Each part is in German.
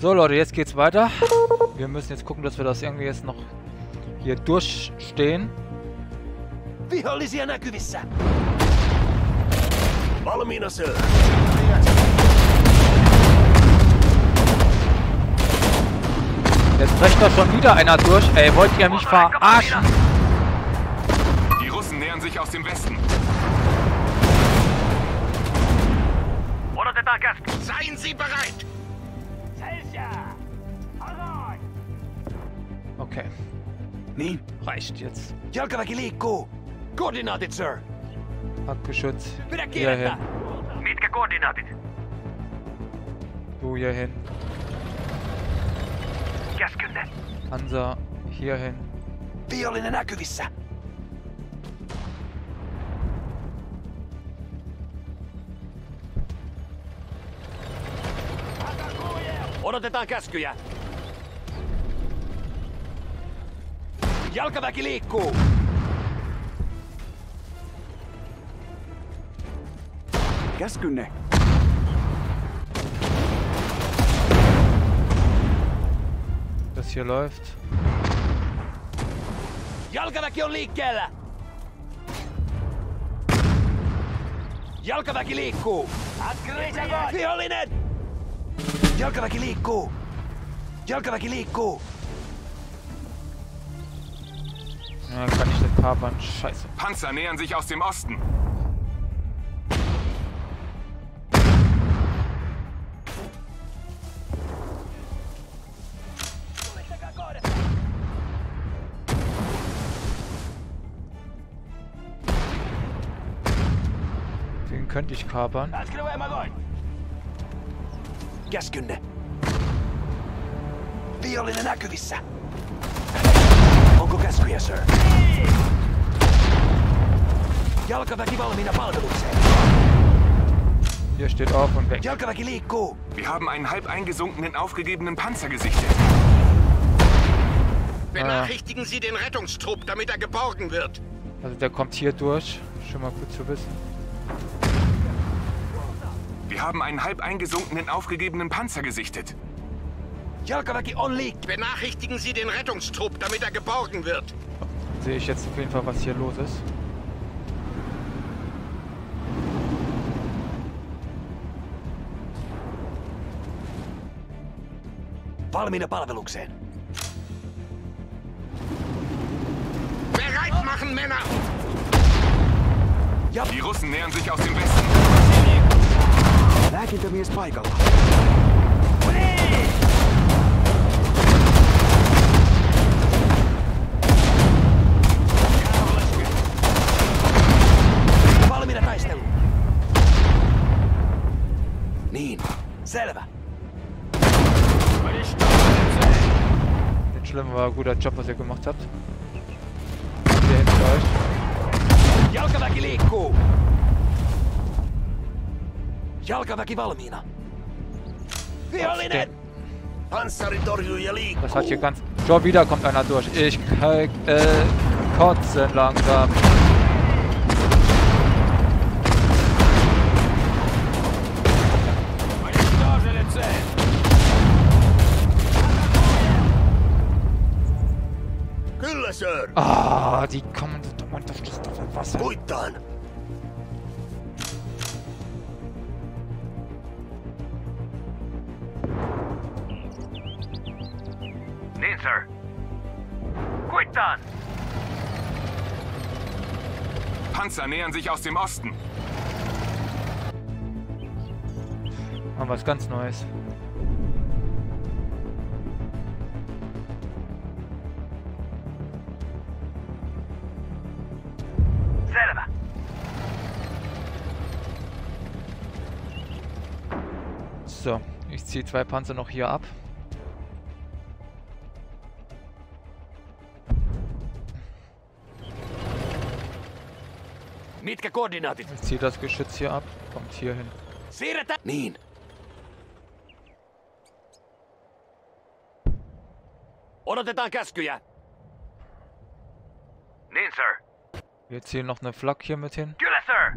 So, Leute, jetzt geht's weiter. Wir müssen jetzt gucken, dass wir das irgendwie jetzt noch hier durchstehen. Wie holen Sie eine gewisse? Valmiina, Sir. Jetzt bricht doch schon wieder einer durch. Ey, wollt ihr mich verarschen? Die Russen nähern sich aus dem Westen. Seien Sie bereit! Okay. Nee, reicht jetzt. Koordinatet, Sir. Packgeschütz. Hierhin. Du hierhin. Hansa hierhin. Odotetaan käskyjä. Jalkaväki liikkuu. Käskynne. Das hier läuft. Jalkaväki on liikkeellä. Jalkaväki liikkuu. Vihollinen! Jalkaväki liikkuu! Jalkaväki liikkuu! Ja, kann ich den Fahrband? Scheiße. Panzer nähern sich aus dem Osten. Den könnte ich kapern. Käskynne. Vihollinen näkyvissä. Onko käskyjä, Sir? Jalkaväki valmiina palvelukseen. Hier steht auf und weg. Jalkaväki liikkuu. Wir haben einen halb eingesunkenen, aufgegebenen Panzer gesichtet. Benachrichtigen Sie den Rettungstrupp, damit geborgen wird. Also der kommt hier durch. Schon mal gut zu wissen. Wir haben einen halb eingesunkenen, aufgegebenen Panzer gesichtet. Jalkaväki on liegt. Benachrichtigen Sie den Rettungstrupp, damit geborgen wird. Sehe ich jetzt auf jeden Fall, was hier los ist. Valmiina palvelukseen. Bereit machen, Männer! Ja. Die Russen nähern sich aus dem Westen. Lääkintämies paikalla. Valmiina taisteluun. Niin. Selvä. Den Schlimm war ein guter Job, was ihr gemacht habt. Der hilft euch. Jalkaväki liikkuu! Jalkaväki valmiina. Vihollinen! Panzertorjujia liikkuu. Das hat hier ganz... Schon wieder kommt einer durch. Ich kotze langsam. Kyllä, Sir. Ah, die kommen... Was? Kuittaan. Sir. Gut dann! Panzer nähern sich aus dem Osten. Haben was ganz Neues. Selber. So, ich ziehe 2 Panzer noch hier ab. Ich ziehe das Geschütz hier ab, kommt hier hin. Nein. Odotetaan käskyjä. Nein, Sir. Wir ziehen noch eine Flak hier mit hin. Kyllä, Sir.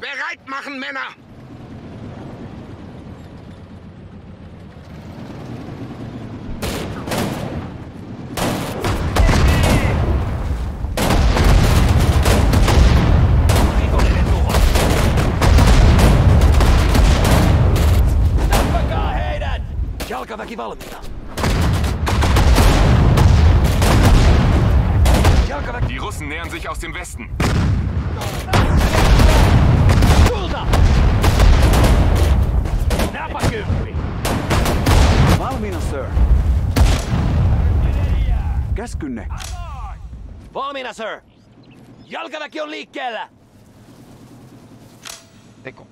Bereit machen, Männer. Walka wakiwala mina. Die Russen nähern sich aus dem Westen. Valmiina, sir. Käskynne. Valmiina, sir. Jalkaväki on liikkeellä. Teko.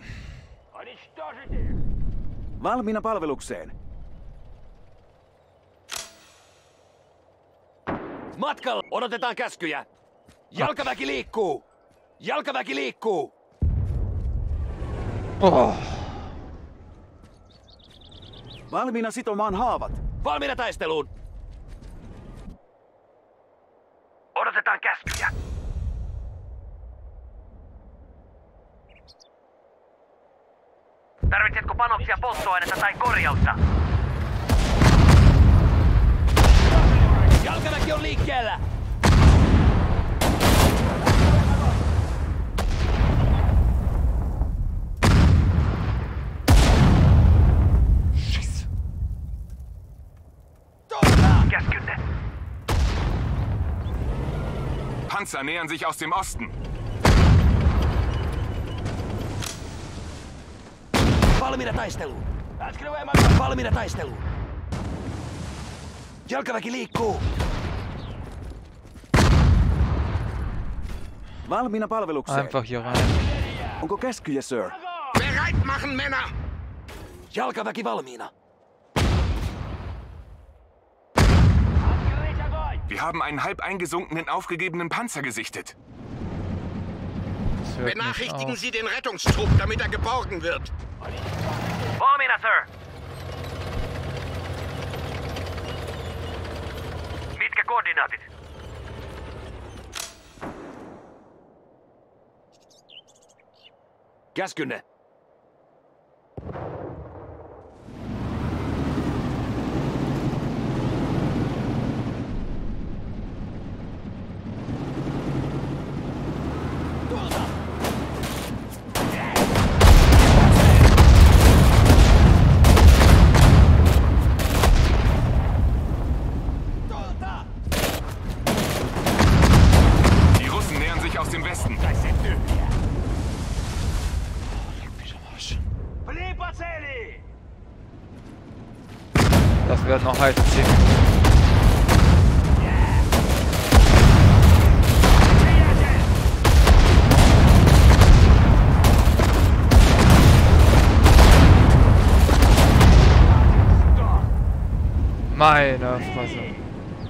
Valmiina palvelukseen. Matkalla odotetaan käskyjä. Jalkaväki liikkuu. Jalkaväki liikkuu. Oh. Valmiina sitomaan haavat. Valmiina taisteluun. Odotetaan käskyjä. Tarvitsetko panoksia polttoainetta tai korjausta? Jalkaväki on liikkeellä! Yes. Käskynne! Panzer nähern sich aus dem Osten! Valmiina taisteluun! Valmiina taisteluun! Jalkaväki liikkuu! Valmiina palvelukseen! Einfach hier rein. Onko käskyjä, sir? Bereit machen, Männer! Jalkaväki valmiina! Wir haben einen halb eingesunkenen, aufgegebenen Panzer gesichtet. Benachrichtigen Sie den Rettungstrupp, damit er geborgen wird. Valmiina, sir! Koordinatit. Käskynne. Meine Fresse. Wir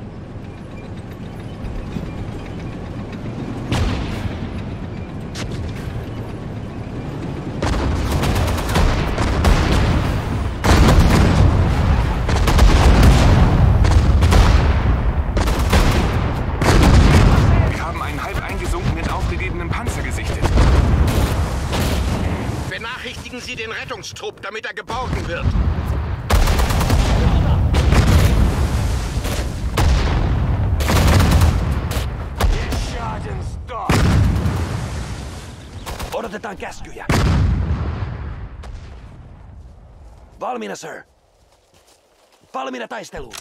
haben einen halb eingesunkenen, aufgegebenen Panzer gesichtet. Benachrichtigen Sie den Rettungstrupp, damit er geborgen wird. Odotetaan käskyjä. Valmiina, sir. Valmiina taisteluun.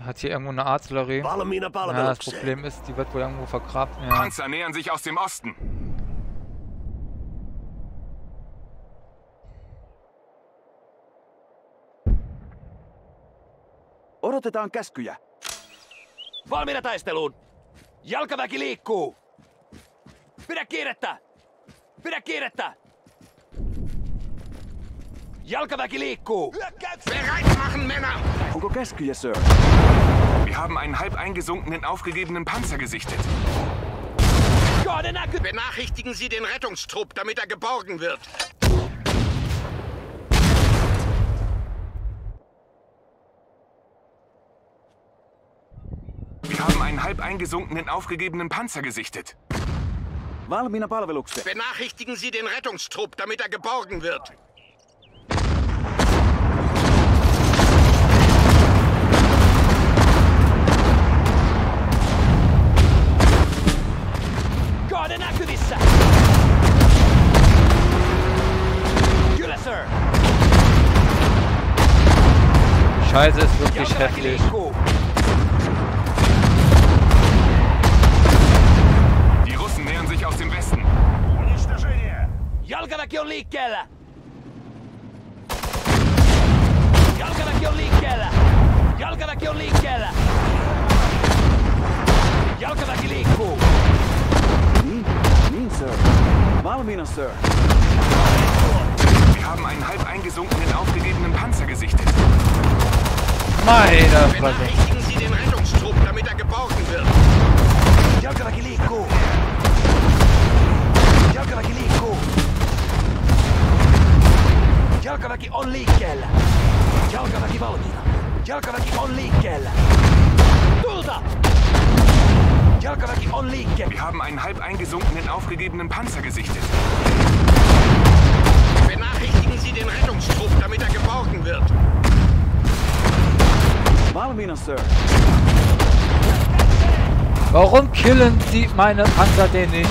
Hat hier irgendwo eine Artillerie? Valmiina palvelukseen. Ja, das Problem ist, die wird wohl irgendwo vergraben. Ja. Panzer nähern sich aus dem Osten. Odotetaan käskyjä. Valmiina taisteluun. Jalkaväki liikkuu. Pidä kiirettä. Pidä kiirettä! Jalkaväki liikkuu! Bereit machen, Männer! Onko käskyjä, sir? Wir haben einen halb eingesunkenen, aufgegebenen Panzer gesichtet. Benachrichtigen Sie den Rettungstrupp, damit er geborgen wird. Wir haben einen halb eingesunkenen, aufgegebenen Panzer gesichtet. Valmiina palvelukseen. Benachrichtigen Sie den Rettungstrupp, damit er geborgen wird. Koordinaatissa. Kyllä, sir. Scheiße ist wirklich heftig. Die Russen nähern sich aus dem Westen. Sir. Malmina, Sir. Wir haben einen halb eingesunkenen, aufgegebenen Panzer gesichtet. Meine Fresse. Benachrichtigen Sie den Rettungstrupp, damit er geborgen wird. Wir haben einen halb eingesunkenen, aufgegebenen Panzer gesichtet. Benachrichtigen Sie den Rettungstrupp, damit er geborgen wird. Malmina, Sir. Warum killen Sie meine Panzer denn nicht?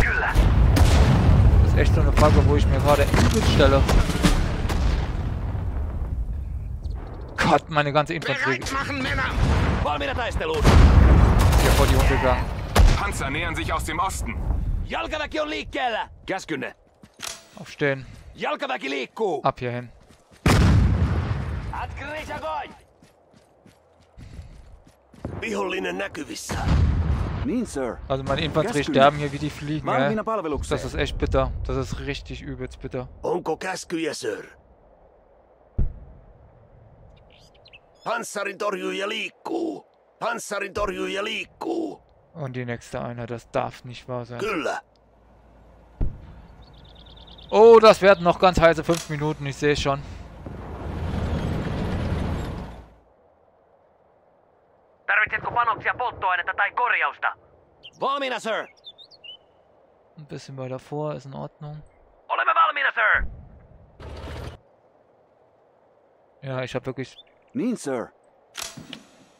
Das ist echt so eine Frage, wo ich mir gerade übel stelle. Gott, meine ganze Infanterie. Bereit machen, Männer! Ist ja vor die Hunde gegangen. Panzer nähern sich aus dem Osten. Aufstehen. Ab hier hin. Also meine Infanterie sterben hier wie die Fliegen, ey. Das ist echt bitter. Das ist richtig übelst bitter. Panzer in Torju Jeliku. Und die nächste Einheit, das darf nicht wahr sein. Oh, das werden noch ganz heiße 5 Minuten, ich sehe es schon. Ein bisschen weiter vor, ist in Ordnung. Ja, ich habe wirklich... Nein, Sir.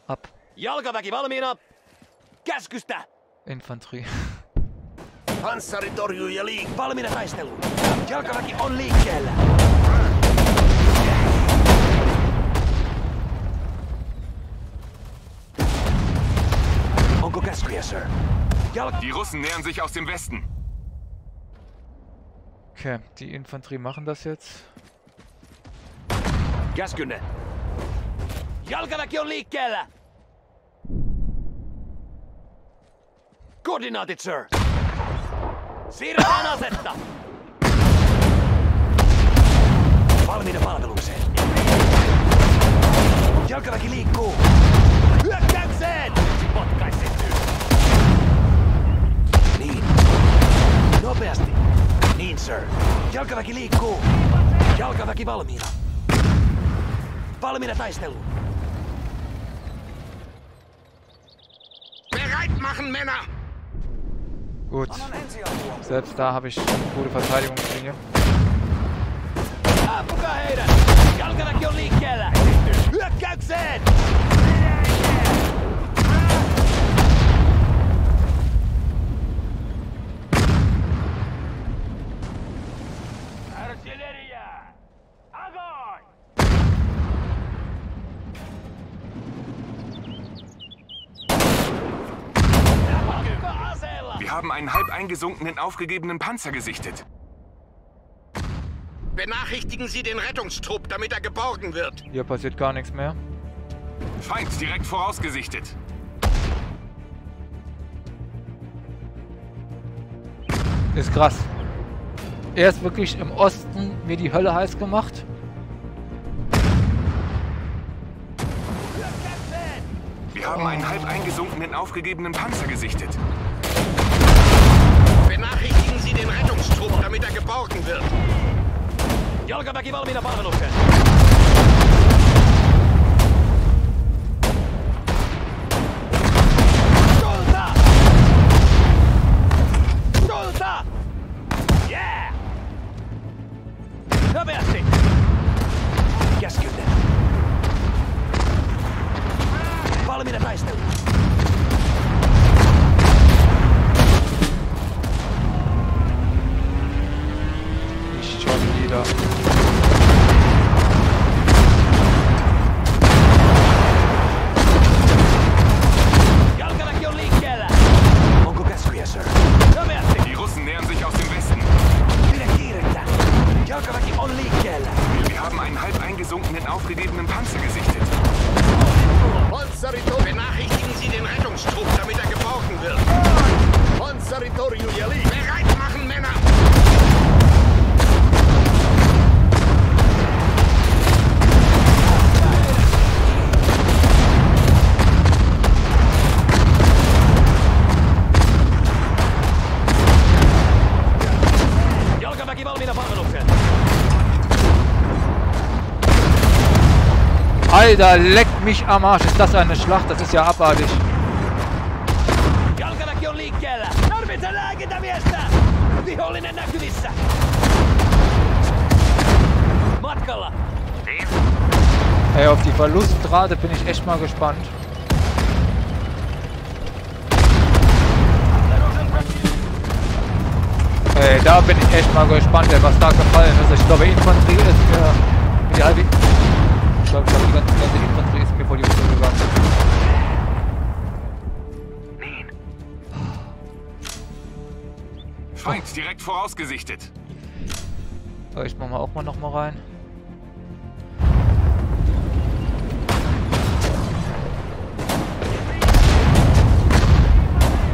Ab. Infanterie. Die Russen nähern sich aus dem Westen. Okay, die Infanterie machen das jetzt. Gasgünde. Koordinated, Sir. Valmiina palvelukseen. Jalkaväki liikkuu. Hyökkäykseen! Potkaisen Niin. Nopeasti. Niin, Sir. Jalkaväki liikkuu. Jalkaväki valmiina. Valmiina taisteluun. Machen, Männer! Gut. Selbst da habe ich eine gute Verteidigungslinie. Wir haben einen halb eingesunkenen, aufgegebenen Panzer gesichtet. Benachrichtigen Sie den Rettungstrupp, damit er geborgen wird. Hier passiert gar nichts mehr. Feind direkt vorausgesichtet. Ist krass. Er ist wirklich im Osten mir die Hölle heiß gemacht. Wir haben einen halb eingesunkenen, aufgegebenen Panzer gesichtet. Benachrichtigen Sie den Rettungstrupp, damit er geborgen wird. Alter, leck mich am Arsch. Ist das eine Schlacht? Das ist ja abartig. Ey, auf die Verlustrate bin ich echt mal gespannt. Ey, da bin ich echt mal gespannt, was da gefallen ist. Ich glaube, Infanterie ist mir... Die halbe... Ich glaube, die ganze Infanterie ist mir vor die Hose gegangen. Feind direkt vorausgesichtet. So, ich mache auch mal nochmal rein.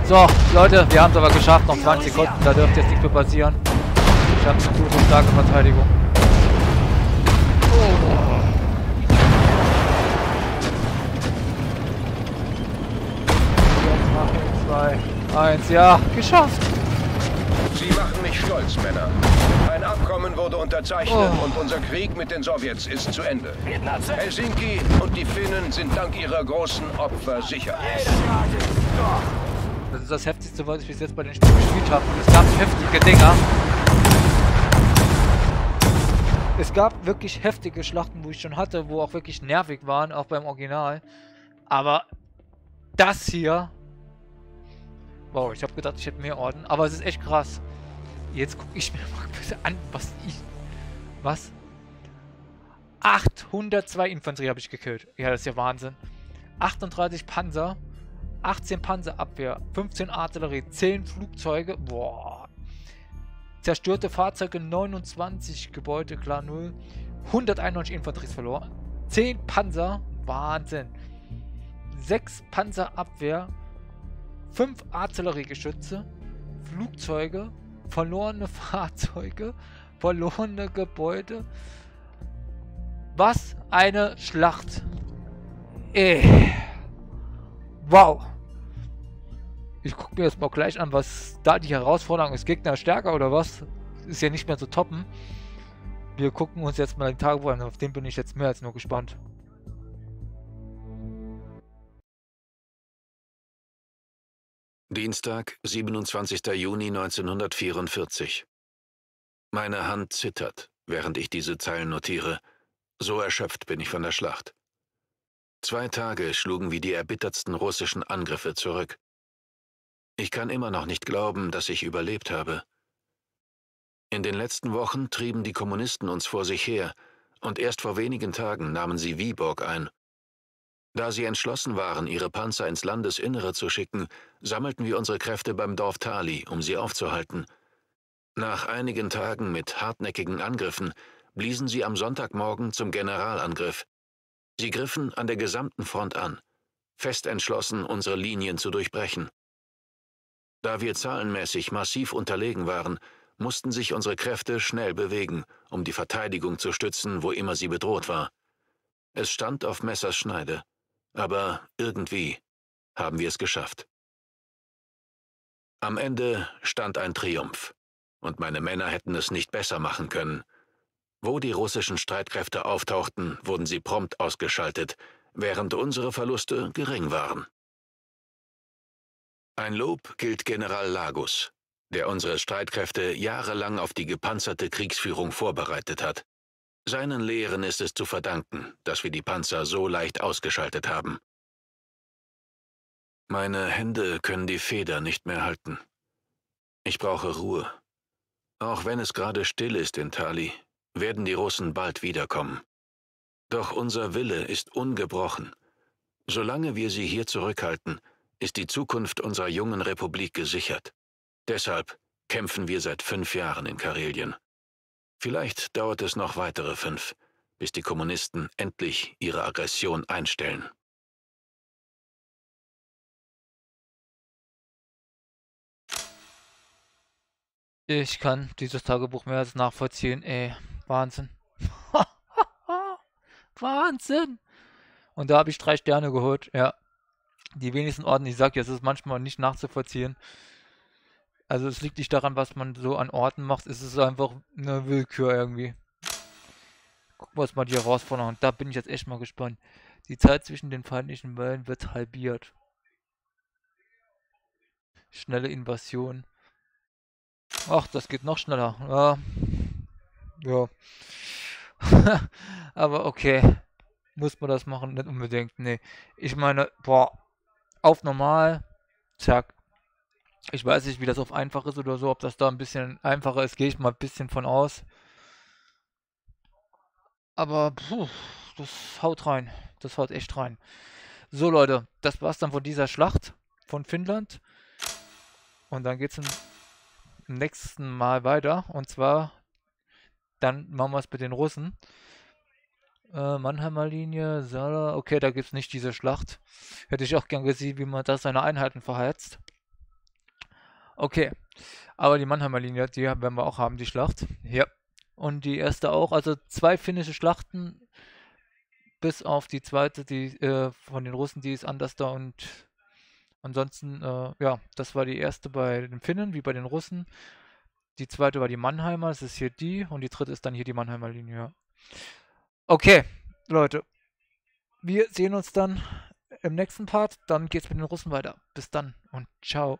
So, Leute, wir haben es aber geschafft. Noch 20 Sekunden, da dürfte jetzt nichts mehr passieren. Ich habe eine gute, starke Verteidigung. Oh. 2, 1, ja, geschafft. Sie machen mich stolz, Männer. Ein Abkommen wurde unterzeichnet und unser Krieg mit den Sowjets ist zu Ende. Helsinki und die Finnen sind dank ihrer großen Opfer sicher. Das ist das Heftigste, was ich bis jetzt bei den Spielen gespielt habe. Und es gab heftige Dinger. Es gab wirklich heftige Schlachten, wo ich schon hatte, wo auch wirklich nervig waren, auch beim Original. Aber das hier... Wow, ich habe gedacht, ich hätte mehr Orden, aber es ist echt krass. Jetzt gucke ich mir mal bitte an, was ich... Was? 802 Infanterie habe ich gekillt. Ja, das ist ja Wahnsinn. 38 Panzer, 18 Panzerabwehr, 15 Artillerie, 10 Flugzeuge. Boah. Zerstörte Fahrzeuge, 29 Gebäude, klar 0. 191 Infanterie ist verloren. 10 Panzer, Wahnsinn. 6 Panzerabwehr. 5 Artilleriegeschütze, Flugzeuge, verlorene Fahrzeuge, verlorene Gebäude. Was eine Schlacht. Wow. Ich gucke mir jetzt mal gleich an, was da die Herausforderung ist. Gegner stärker oder was? Ist ja nicht mehr zu toppen. Wir gucken uns jetzt mal den Tagebuch an. Auf den bin ich jetzt mehr als nur gespannt. Dienstag, 27. Juni 1944. Meine Hand zittert, während ich diese Zeilen notiere. So erschöpft bin ich von der Schlacht. 2 Tage schlugen wie die erbittertsten russischen Angriffe zurück. Ich kann immer noch nicht glauben, dass ich überlebt habe. In den letzten Wochen trieben die Kommunisten uns vor sich her, und erst vor wenigen Tagen nahmen sie Wiborg ein. Da sie entschlossen waren, ihre Panzer ins Landesinnere zu schicken, sammelten wir unsere Kräfte beim Dorf Tali, um sie aufzuhalten. Nach einigen Tagen mit hartnäckigen Angriffen bliesen sie am Sonntagmorgen zum Generalangriff. Sie griffen an der gesamten Front an, fest entschlossen, unsere Linien zu durchbrechen. Da wir zahlenmäßig massiv unterlegen waren, mussten sich unsere Kräfte schnell bewegen, um die Verteidigung zu stützen, wo immer sie bedroht war. Es stand auf Messers Schneide. Aber irgendwie haben wir es geschafft. Am Ende stand ein Triumph, und meine Männer hätten es nicht besser machen können. Wo die russischen Streitkräfte auftauchten, wurden sie prompt ausgeschaltet, während unsere Verluste gering waren. Ein Lob gilt General Lagus, der unsere Streitkräfte jahrelang auf die gepanzerte Kriegsführung vorbereitet hat. Seinen Lehren ist es zu verdanken, dass wir die Panzer so leicht ausgeschaltet haben. Meine Hände können die Feder nicht mehr halten. Ich brauche Ruhe. Auch wenn es gerade still ist in Tali, werden die Russen bald wiederkommen. Doch unser Wille ist ungebrochen. Solange wir sie hier zurückhalten, ist die Zukunft unserer jungen Republik gesichert. Deshalb kämpfen wir seit 5 Jahren in Karelien. Vielleicht dauert es noch weitere 5, bis die Kommunisten endlich ihre Aggression einstellen. Ich kann dieses Tagebuch mehr als nachvollziehen, ey. Wahnsinn. Wahnsinn! Und da habe ich 3 Sterne geholt, ja. Die wenigsten Orden, ich sag ja, es ist manchmal nicht nachzuvollziehen. Also es liegt nicht daran, was man so an Orten macht, es ist einfach eine Willkür irgendwie. was man hier herausfordern. Und da bin ich jetzt echt mal gespannt. Die Zeit zwischen den feindlichen Wellen wird halbiert. Schnelle Invasion. Ach, das geht noch schneller. Ja. Ja. Aber okay. Muss man das machen? Nicht unbedingt. Nee. Ich meine, boah. Auf normal. Zack. Ich weiß nicht, wie das auf einfach ist oder so. Ob das da ein bisschen einfacher ist, gehe ich mal ein bisschen von aus. Aber puh, das haut rein. Das haut echt rein. So, Leute. Das war's dann von dieser Schlacht von Finnland. Und dann geht's im nächsten Mal weiter. Und zwar, dann machen wir es mit den Russen. Mannerheim-Linie, Sala. Okay, da gibt es nicht diese Schlacht. Hätte ich auch gern gesehen, wie man da seine Einheiten verheizt. Okay. Aber die Mannerheim-Linie, die werden wir auch haben, die Schlacht. Ja. Und die erste auch. Also 2 finnische Schlachten. Bis auf die zweite, die von den Russen, die ist anders da. Und ansonsten, ja, das war die erste bei den Finnen, wie bei den Russen. Die zweite war die Mannheimer, das ist hier die. Und die dritte ist dann hier die Mannerheim-Linie. Ja. Okay, Leute. Wir sehen uns dann im nächsten Part. Dann geht's mit den Russen weiter. Bis dann und ciao.